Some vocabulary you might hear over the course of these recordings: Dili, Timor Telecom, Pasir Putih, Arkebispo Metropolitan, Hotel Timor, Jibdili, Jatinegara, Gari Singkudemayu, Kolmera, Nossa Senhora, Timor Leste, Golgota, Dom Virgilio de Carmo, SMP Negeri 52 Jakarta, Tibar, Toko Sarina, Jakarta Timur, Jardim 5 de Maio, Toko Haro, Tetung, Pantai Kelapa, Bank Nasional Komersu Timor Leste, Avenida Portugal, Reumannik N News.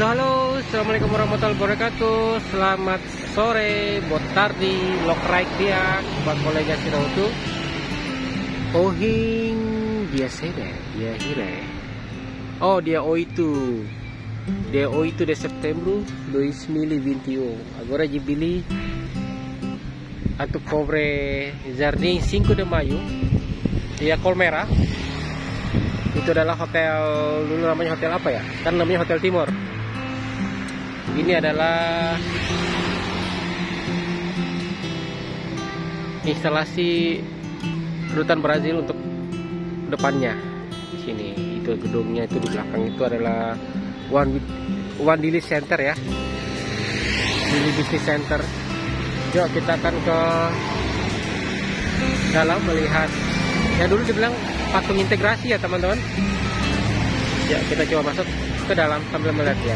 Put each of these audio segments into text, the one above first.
Halo, assalamualaikum warahmatullahi wabarakatuh. Selamat sore, buat tardi, lokrai dia, buat kolega Sirautu. Ohing biasanya, dia hire. Oh, dia oitu. Dia oitu de September 2021. Agora Jibdili atau cobre Jardim 5 de Maio. Dia Kolmera. Itu adalah hotel, dulu namanya hotel apa ya? Kan namanya Hotel Timor. Ini adalah instalasi kedutaan Brazil untuk depannya. Di sini itu gedungnya, itu di belakang itu adalah One Dili Center ya. Dili Business Center. Yuk kita akan ke dalam melihat. Ya dulu dibilang patung integrasi ya teman-teman. Ya kita coba masuk ke dalam sambil melihat ya.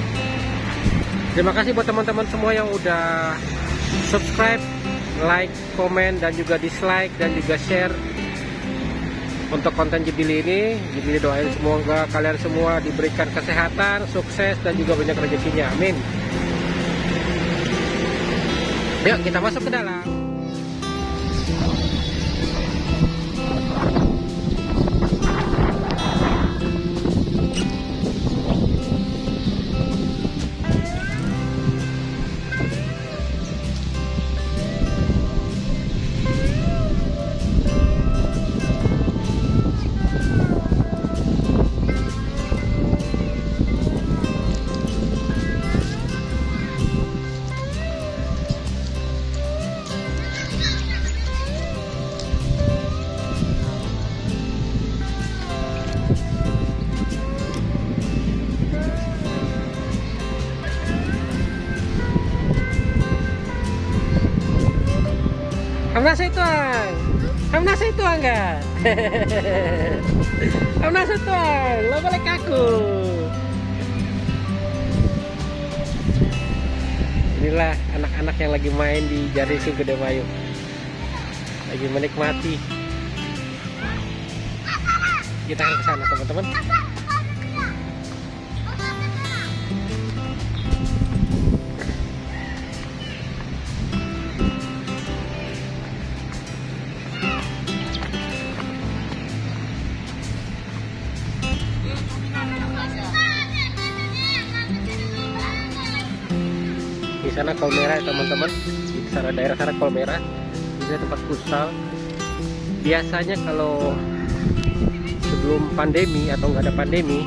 Terima kasih buat teman-teman semua yang udah subscribe, like, komen, dan juga dislike, dan juga share untuk konten Jibdili ini. Jibdili doain semoga kalian semua diberikan kesehatan, sukses, dan juga banyak rezekinya. Amin. Yuk kita masuk ke dalam. Kamu nasa itu enggak? Kamu nasa itu, lo balik aku. Inilah anak-anak yang lagi main di Gari Singkudemayu, lagi menikmati. Kita akan ke sana teman-teman. Sana Kolmera ya teman-teman, di sana daerah sana Kolmera, ini tempat futsal. Biasanya kalau sebelum pandemi atau nggak ada pandemi,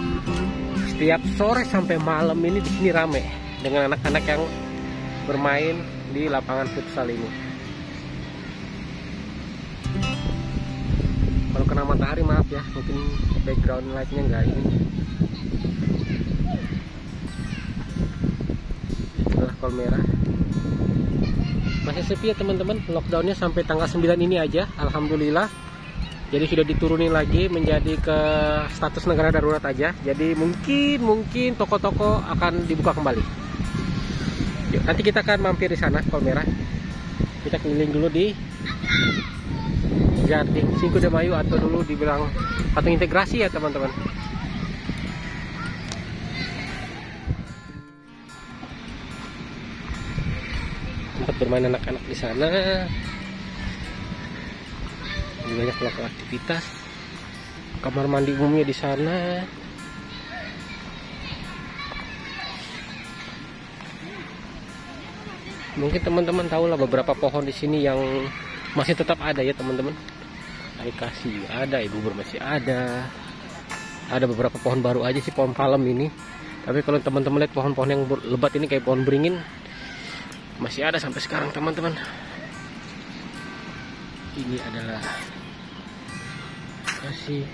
setiap sore sampai malam ini di sini rame dengan anak-anak yang bermain di lapangan futsal ini. Kalau kena matahari maaf ya, mungkin background light-nya nggak ini. Kolmera masih sepi ya teman-teman. Lockdownnya sampai tanggal 9 ini aja, alhamdulillah. Jadi sudah diturunin lagi menjadi ke status negara darurat aja. Jadi mungkin toko-toko akan dibuka kembali. Yuk, nanti kita akan mampir di sana Kolmera. Kita keliling dulu di Jardim 5 de Maio atau dulu dibilang patung integrasi ya teman-teman. Bermain anak-anak di sana, banyak melakukan aktivitas. Kamar mandi umumnya di sana. Mungkin teman-teman tahu lah beberapa pohon di sini yang masih tetap ada ya teman-teman. Kasih ada, ibu ber masih ada. Ada beberapa pohon baru aja sih, pohon palem ini. Tapi kalau teman-teman lihat pohon-pohon yang lebat ini kayak pohon beringin, masih ada sampai sekarang teman-teman. Ini adalah kasih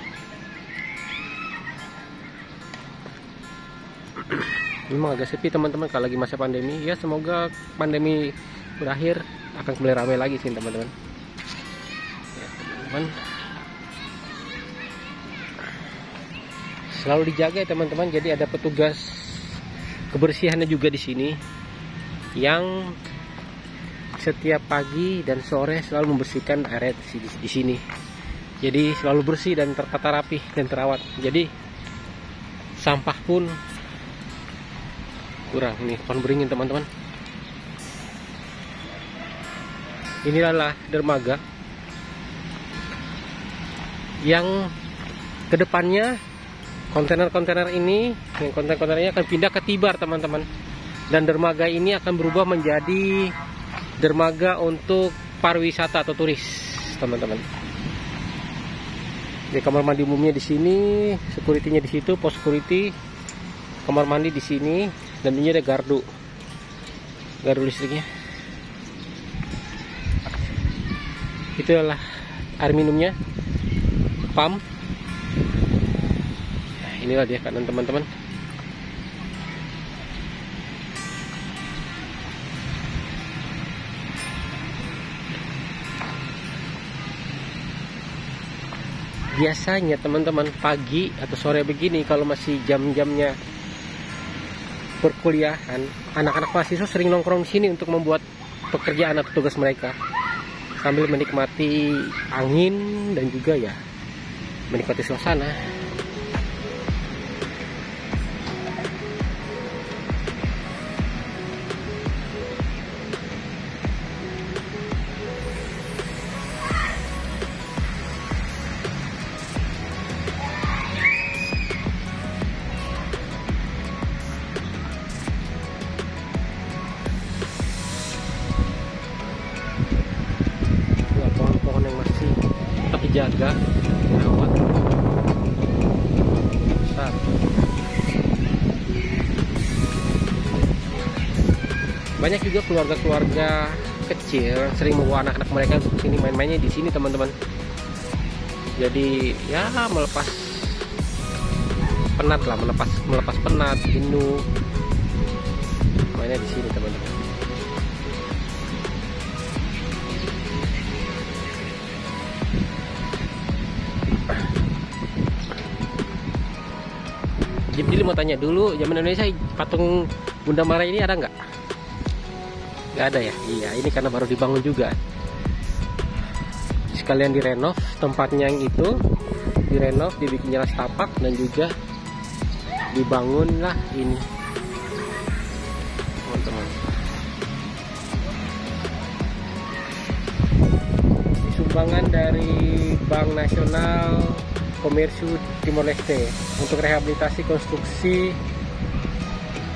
memang agak sepi teman-teman kalau lagi masa pandemi ya. Semoga pandemi berakhir akan kembali ramai lagi sih teman-teman ya, teman-teman selalu dijaga ya teman-teman. Jadi ada petugas kebersihannya juga di sini yang setiap pagi dan sore selalu membersihkan area di sini. Jadi selalu bersih dan tertata rapi dan terawat. Jadi sampah pun kurang nih konberingin teman-teman. Inilah dermaga yang kedepannya kontainer-kontainer ini, yang kontainer-kontainernya akan pindah ke Tibar teman-teman. Dan dermaga ini akan berubah menjadi dermaga untuk pariwisata atau turis teman-teman. Di kamar mandi umumnya di sini, securitynya di situ, pos security, kamar mandi di sini, dan ini ada gardu listriknya. Itu adalah air minumnya, pam. Nah, inilah dia kanan teman-teman. Biasanya teman-teman pagi atau sore begini kalau masih jam-jamnya perkuliahan, anak-anak mahasiswa sering nongkrong di sini untuk membuat pekerjaan atau tugas mereka, sambil menikmati angin dan juga ya menikmati suasana. Jaga lewat satu. Banyak juga keluarga-keluarga kecil sering membawa anak-anak mereka ke sini, main-mainnya di sini teman-teman. Jadi ya melepas penat lah, melepas penat, rindu, mainnya di sini teman-teman. Jibdili mau tanya dulu, zaman Indonesia patung Bunda Mara ini ada nggak? Nggak ada ya? Iya, ini karena baru dibangun juga. Sekalian direnov, tempatnya yang itu direnov, dibikin jelas tapak dan juga dibangunlah ini. Teman-teman, sumbangan dari Bank Nasional Komersu Timor Leste untuk rehabilitasi konstruksi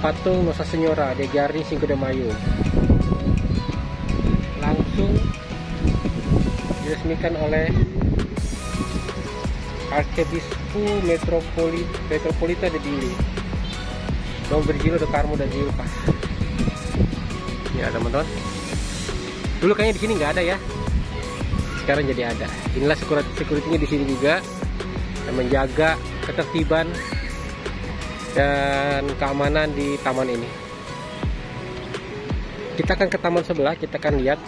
patung Nossa Senhora di Gari Singkudemayu langsung diresmikan oleh Arkebispo Metropolitan di Jibdili, Dom Virgilio de Carmo dan Tibar. Ya teman-teman, dulu kayaknya di sini nggak ada ya, sekarang jadi ada. Inilah securitynya di sini juga, menjaga ketertiban dan keamanan di taman ini. Kita akan ke taman sebelah, kita akan lihat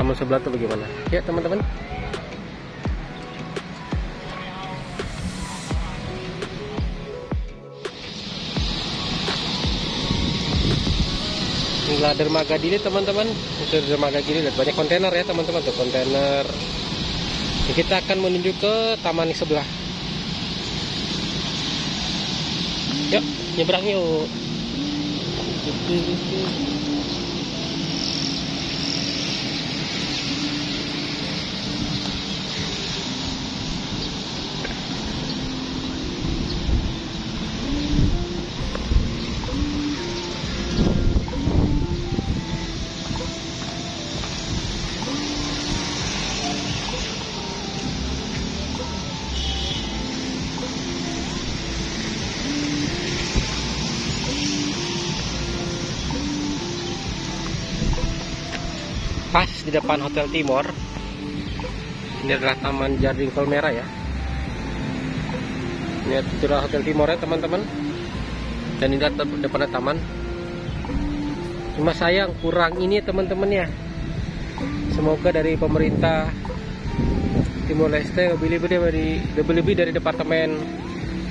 taman sebelah itu bagaimana. Ya teman-teman, inilah dermaga gini teman-teman. Untuk dermaga gini lihat banyak kontainer ya teman-teman, tuh kontainer. Kita akan menuju ke taman di sebelah. Yuk, nyebrang yuk. Pas di depan Hotel Timor, ini adalah taman Jardim Kolmera ya. Ini adalah Hotel Timor ya teman-teman. Dan ini adalah depannya taman. Cuma sayang kurang ini teman-teman ya. Semoga dari pemerintah Timor Leste lebih-lebih dari Departemen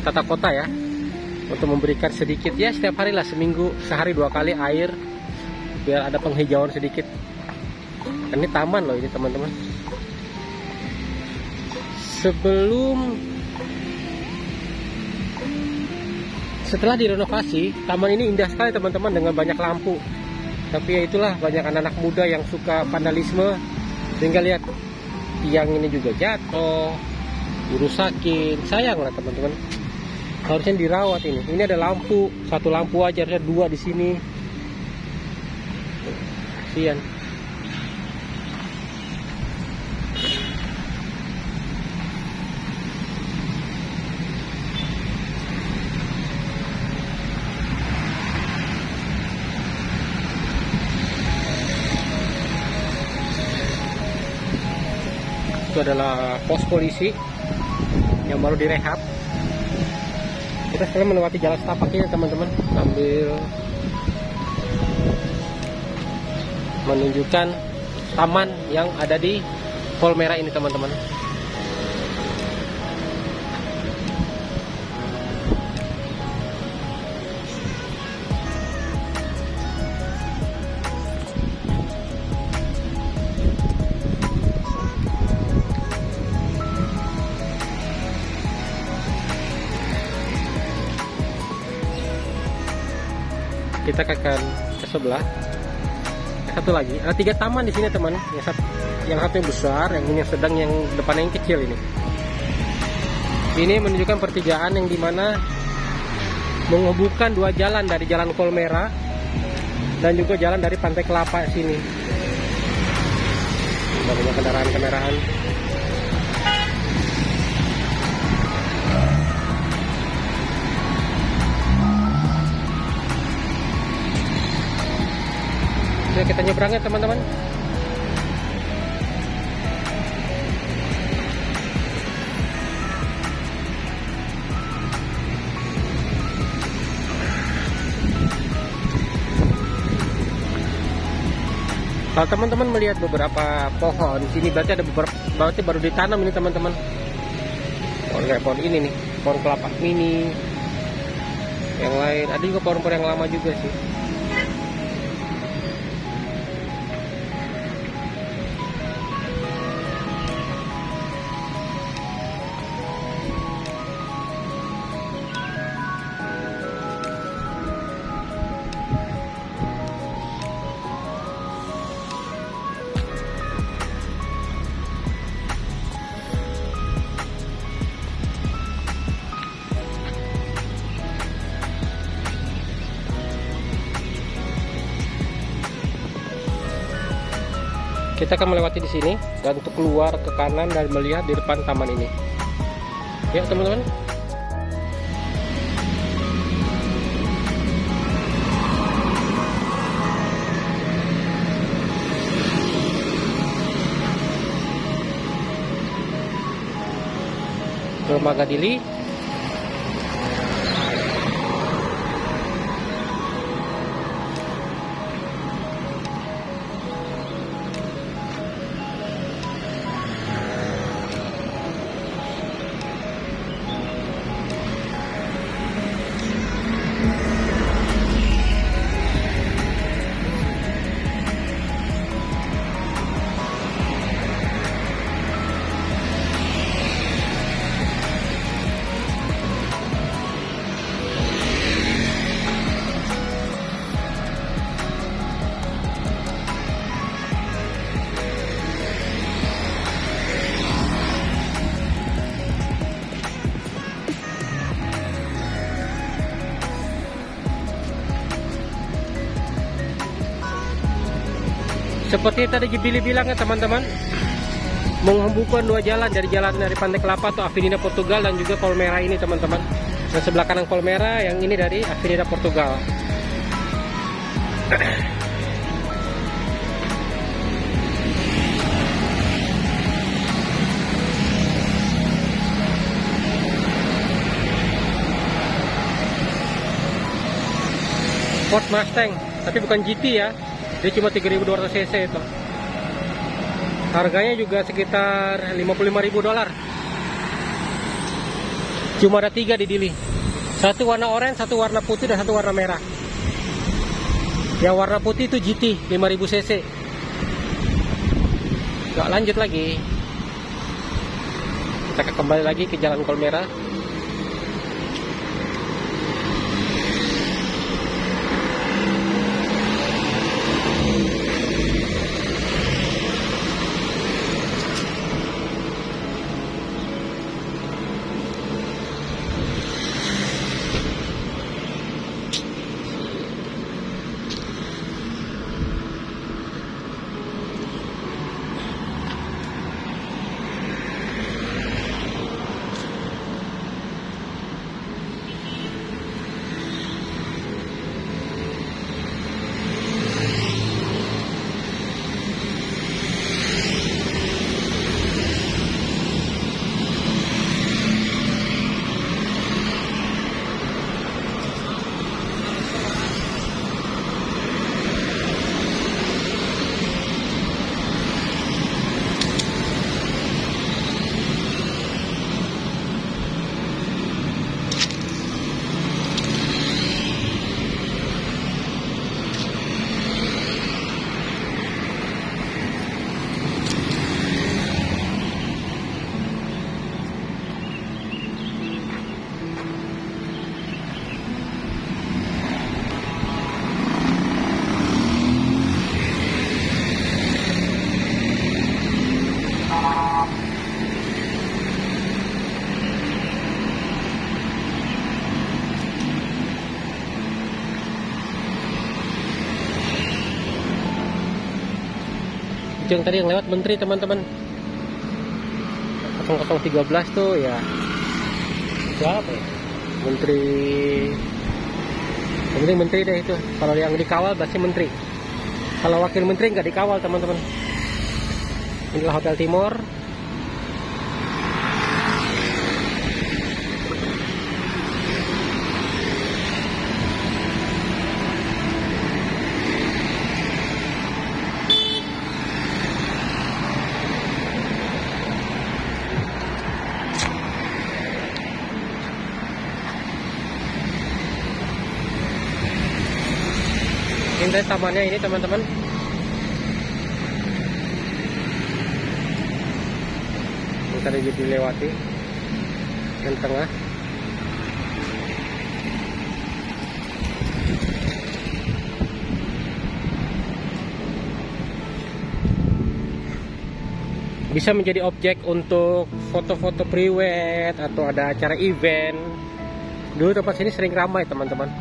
Tata Kota ya, untuk memberikan sedikit ya, setiap hari lah, seminggu sehari 2 kali air, biar ada penghijauan sedikit. Ini taman loh ini teman-teman. Setelah direnovasi, taman ini indah sekali teman-teman dengan banyak lampu. Tapi ya itulah, banyak anak-anak muda yang suka vandalisme. Sehingga lihat, tiang ini juga jatuh, dirusakin. Sayang lah teman-teman. Harusnya dirawat ini. Ini ada lampu, satu lampu aja, harusnya dua di sini. Kasihan. Itu adalah pos polisi yang baru direhab. Kita sekarang melewati jalan setapaknya teman-teman, sambil menunjukkan taman yang ada di Kolmera ini teman-teman. Kita akan ke sebelah. Satu lagi, ada tiga taman di sini teman. Yang satu yang besar, yang ini yang sedang, yang depannya yang kecil ini. Ini menunjukkan pertigaan yang dimana menghubungkan dua jalan dari Jalan Kolmera dan juga jalan dari Pantai Kelapa sini. Banyak kendaraan-kendaraan. Kita nyebrangnya teman-teman. Kalau teman-teman melihat beberapa pohon di sini, berarti ada beberapa, berarti baru ditanam ini teman-teman. Pohon kayak pohon ini nih, pohon kelapa mini. Yang lain ada juga pohon-pohon yang lama juga sih. Kita akan melewati di sini dan untuk keluar ke kanan dan melihat di depan taman ini. Ya teman-teman. Rumah Dili. Seperti tadi Jibdili bilang ya teman-teman, menghubungkan dua jalan dari Pantai Kelapa atau Avenida Portugal dan juga Kolmera ini teman-teman. Dan sebelah kanan Kolmera, yang ini dari Avenida Portugal. Ford Mustang, tapi bukan GT ya. Dia cuma 3.200 cc itu. Harganya juga sekitar 55.000 dolar. Cuma ada 3 di Dili. Satu warna oranye, satu warna putih, dan satu warna merah. Yang warna putih itu GT 5.000 cc. Nggak lanjut lagi. Kita kembali lagi ke Jalan Kolmera. itu yang tadi yang lewat menteri teman-teman. 0013 tuh ya. Siapa ya? Menteri. Yang menteri deh itu. Kalau yang dikawal pasti menteri. Kalau wakil menteri nggak dikawal teman-teman. Inilah Hotel Timor. Ini tamannya ini teman-teman. Kita lagi dilewati yang tengah. Bisa menjadi objek untuk foto-foto priwet atau ada acara event. Dulu tempat sini sering ramai teman-teman.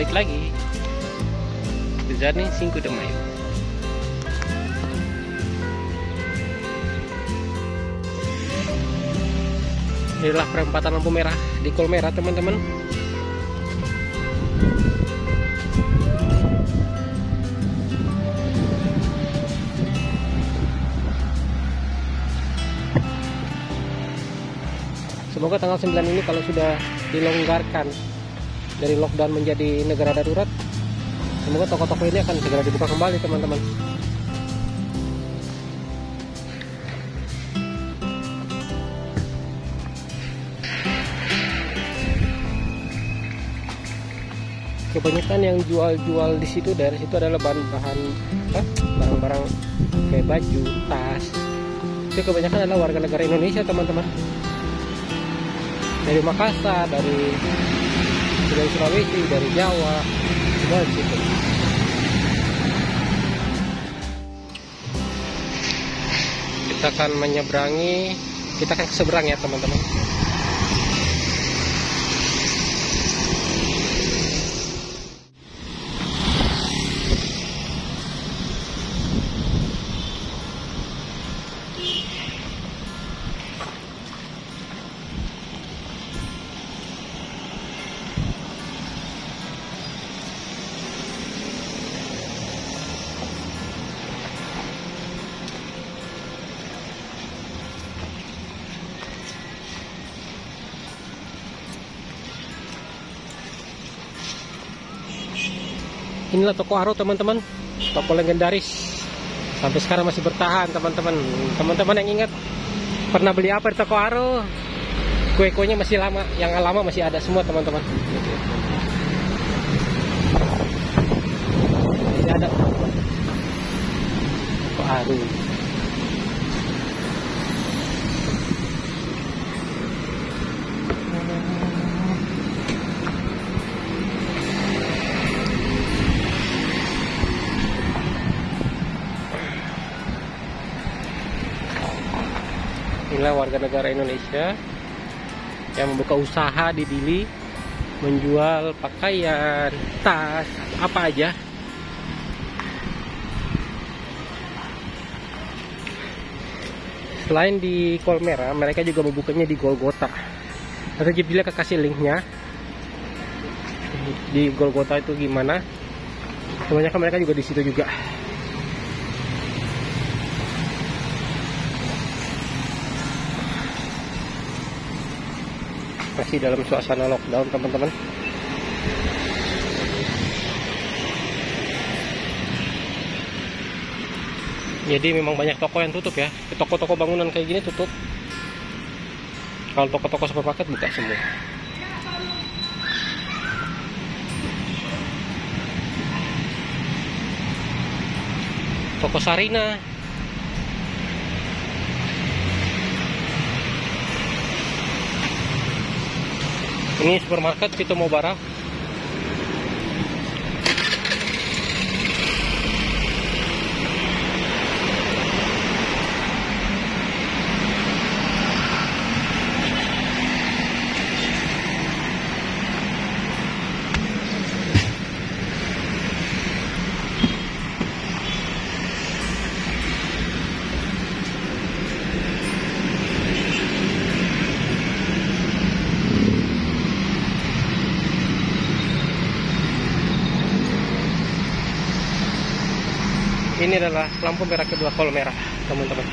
Balik lagi ke Jardim 5 de Maio. Inilah perempatan lampu merah di Kolmera teman-teman. Semoga tanggal 9 ini kalau sudah dilonggarkan dari lockdown menjadi negara darurat, semoga toko-toko ini akan segera dibuka kembali teman-teman. Kebanyakan yang jual-jual di situ dari situ adalah bahan-bahan barang-barang kayak baju, tas. Itu kebanyakan adalah warga negara Indonesia teman-teman. Dari Makassar, dari Sulawesi, dari Jawa, dan gitu. Kita akan menyeberangi, kita akan keseberang ya teman-teman. Inilah Toko Haro, teman-teman. Toko legendaris. Sampai sekarang masih bertahan, teman-teman. Teman-teman yang ingat pernah beli apa di Toko Haro? Kue-kuenya masih lama, yang lama masih ada semua, teman-teman. Tidak ada Toko Haro. Inilah warga negara Indonesia yang membuka usaha di Dili, menjual pakaian, tas, apa aja. Selain di Kolmera, mereka juga membukanya di Golgota. Nanti Jibdili akan kasih linknya di Golgota itu gimana. Kebanyakan mereka juga di situ juga. Masih dalam suasana lockdown, teman-teman. Jadi memang banyak toko yang tutup ya. Toko-toko bangunan kayak gini tutup. Kalau toko-toko supermarket buka semua. Toko Sarina. Ini supermarket kita mau barang. Ini adalah lampu merah kedua Kolmera, teman-teman.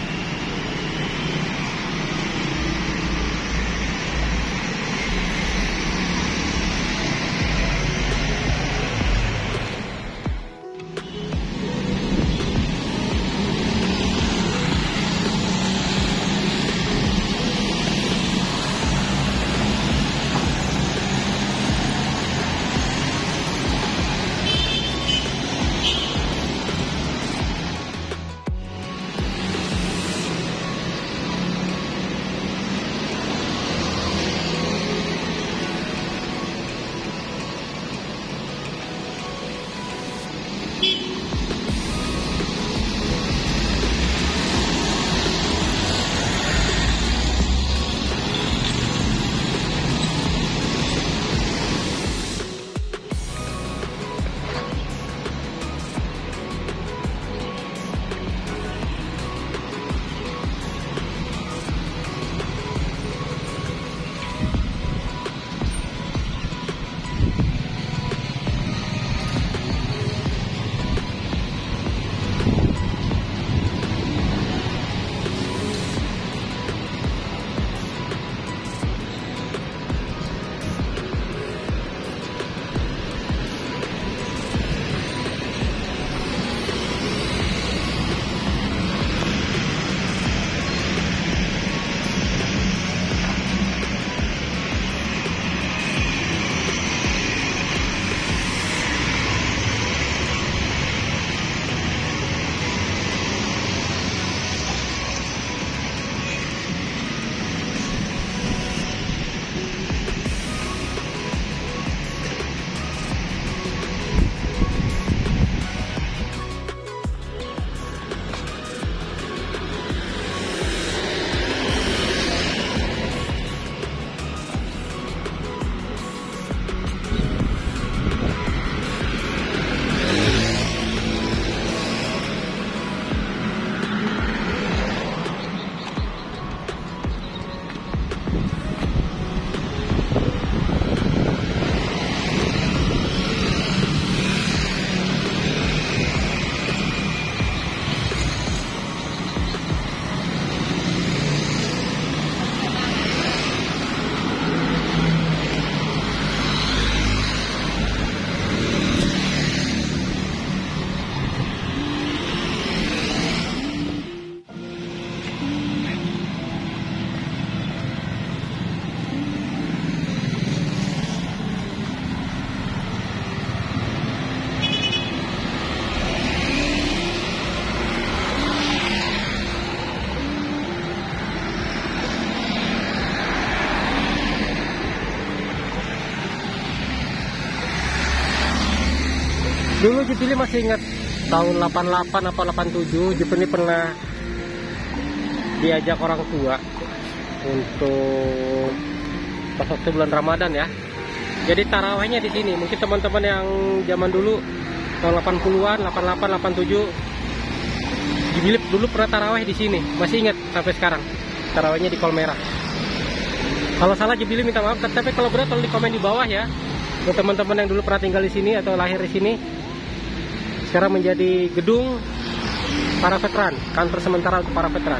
Dulu Jibdili masih ingat tahun 88 atau 87 Jibdili pernah diajak orang tua untuk pas waktu bulan Ramadan ya. Jadi tarawihnya di sini. Mungkin teman-teman yang zaman dulu tahun 80-an, 88, 87 Jibdili dulu pernah tarawih di sini. Masih ingat sampai sekarang. Tarawihnya di Kolmera. Kalau salah Jibdili minta maaf, tapi kalau benar tolong di komen di bawah ya. Buat teman-teman yang dulu pernah tinggal di sini atau lahir di sini, sekarang menjadi gedung para veteran, kantor sementara untuk para veteran.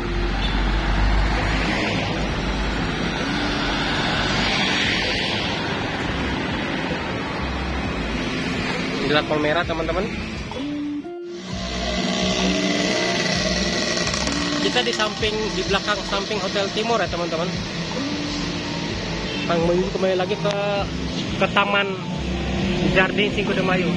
Inilah Kolmera teman-teman. Kita di samping, di belakang samping Hotel Timor ya teman-teman. Kembali lagi ke taman Jardim 5 de Maio.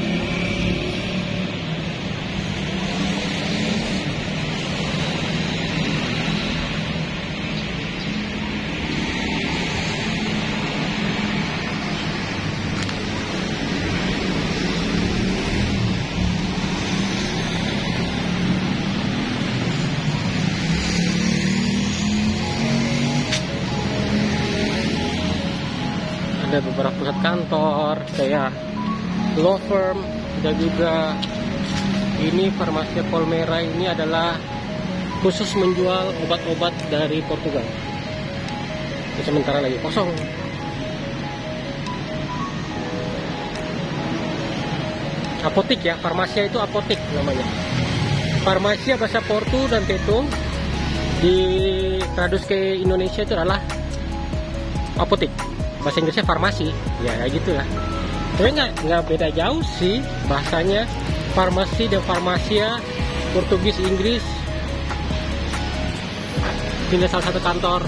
Ada beberapa pusat kantor kayak law firm dan juga ini farmasi Kolmera ini adalah khusus menjual obat-obat dari Portugal. Sementara lagi kosong. Apotik ya, farmasi itu apotik namanya. Farmasi bahasa Portu dan Tetung di tradus ke Indonesia itu adalah apotik. Bahasa Inggrisnya farmasi, ya kayak gitu lah. Tapi nggak beda jauh sih bahasanya. Farmasi dan farmasia, Portugis, Inggris. Ini salah satu kantor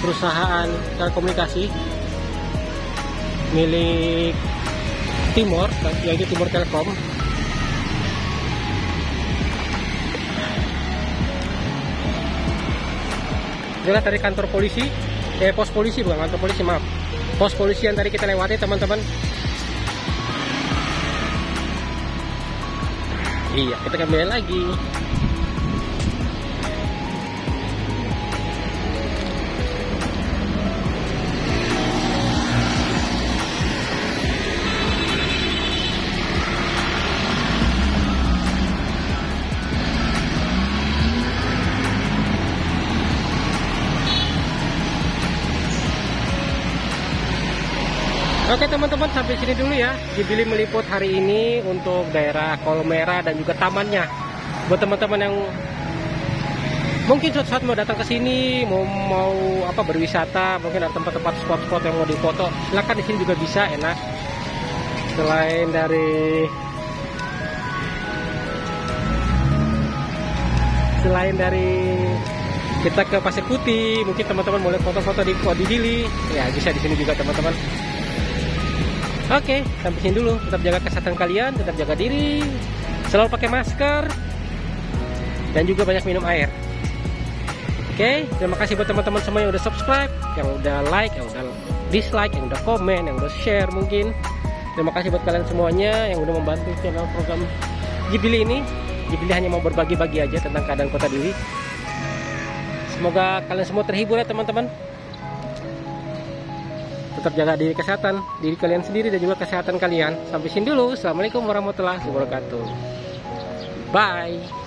perusahaan telekomunikasi milik Timor, yaitu Timor Telecom. Inilah dari kantor polisi. Pos polisi, bukan kantor polisi, maaf. Pos polisi yang tadi kita lewati, teman-teman. Iya, kita kembali lagi. Oke teman-teman, sampai sini dulu ya Jibdili meliput hari ini untuk daerah Kolmera dan juga tamannya. Buat teman-teman yang mungkin suatu saat mau datang ke sini, mau apa berwisata, mungkin ada tempat-tempat spot-spot yang mau dipoto, silahkan di sini juga bisa, enak. Selain dari kita ke Pasir Putih, mungkin teman-teman boleh foto-foto di Jibdili. Ya, bisa di sini juga teman-teman. Oke, sampai sini dulu. Tetap jaga kesehatan kalian, tetap jaga diri, selalu pakai masker, dan juga banyak minum air. Oke, terima kasih buat teman-teman semua yang udah subscribe, yang udah like, yang udah dislike, yang udah komen, yang udah share mungkin. Terima kasih buat kalian semuanya yang udah membantu channel program Jibdili ini. Jibdili hanya mau berbagi-bagi aja tentang keadaan kota Dili. Semoga kalian semua terhibur ya teman-teman. Tetap jaga diri kesehatan, diri kalian sendiri dan juga kesehatan kalian. Sampai sini dulu. Assalamualaikum warahmatullahi wabarakatuh. Bye.